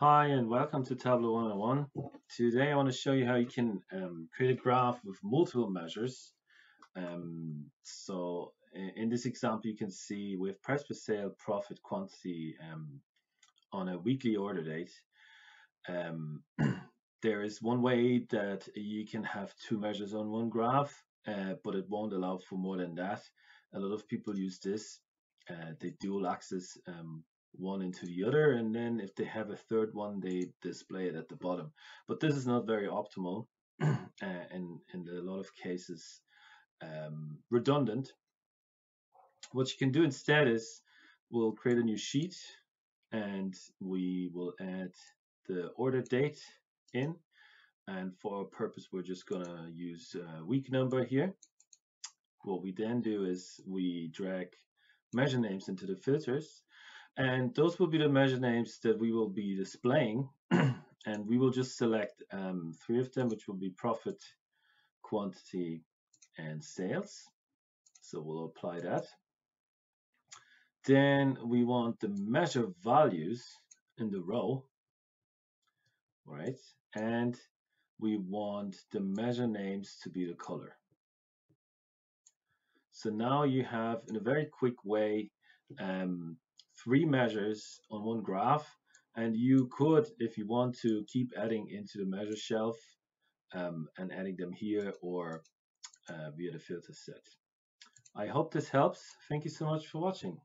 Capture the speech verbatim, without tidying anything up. Hi and welcome to Tableau one oh one. Today I want to show you how you can um, create a graph with multiple measures. Um, so in this example you can see we have price per sale, profit, quantity um, on a weekly order date. Um, there is one way that you can have two measures on one graph, uh, but it won't allow for more than that. A lot of people use this. Uh, they dual axis um, one into the other, and then if they have a third one they display it at the bottom, but this is not very optimal and in a lot of cases um, redundant. What you can do instead is we'll create a new sheet and we will add the order date in, and for our purpose we're just gonna use a week number here. What we then do is we drag measure names into the filters, and those will be the measure names that we will be displaying and we will just select um, three of them, which will be profit, quantity and sales. So we'll apply that. Then we want the measure values in the row, right? And we want the measure names to be the color. So now you have, in a very quick way, um, three measures on one graph, and you could, if you want to, keep adding into the measure shelf um, and adding them here or uh, via the filter set. I hope this helps. Thank you so much for watching.